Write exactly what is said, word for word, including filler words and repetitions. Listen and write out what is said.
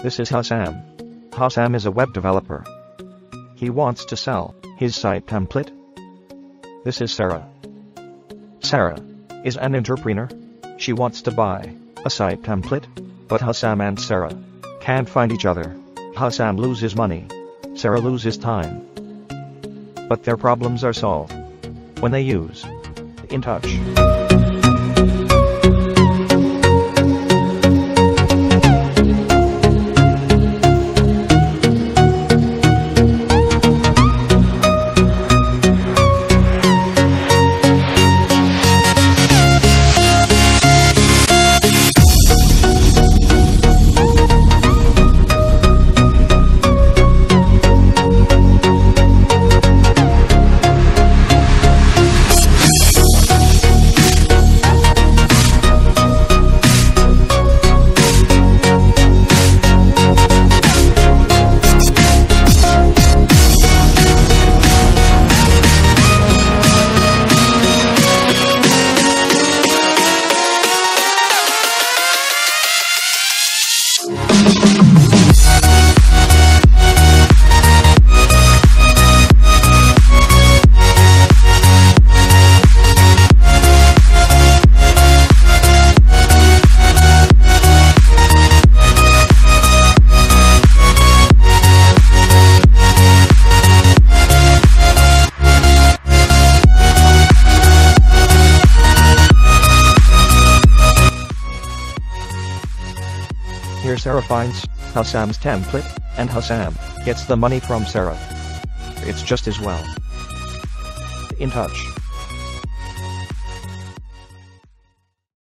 This is Hassam. Hassam is a web developer. He wants to sell his site template. This is Sarah. Sarah is an entrepreneur. She wants to buy a site template, but Hassam and Sarah can't find each other. Hassam loses money. Sarah loses time. But their problems are solved when they use InTouch. Here Sarah finds Hassam's template, and Hassam gets the money from Sarah. It's just as well. InTouch.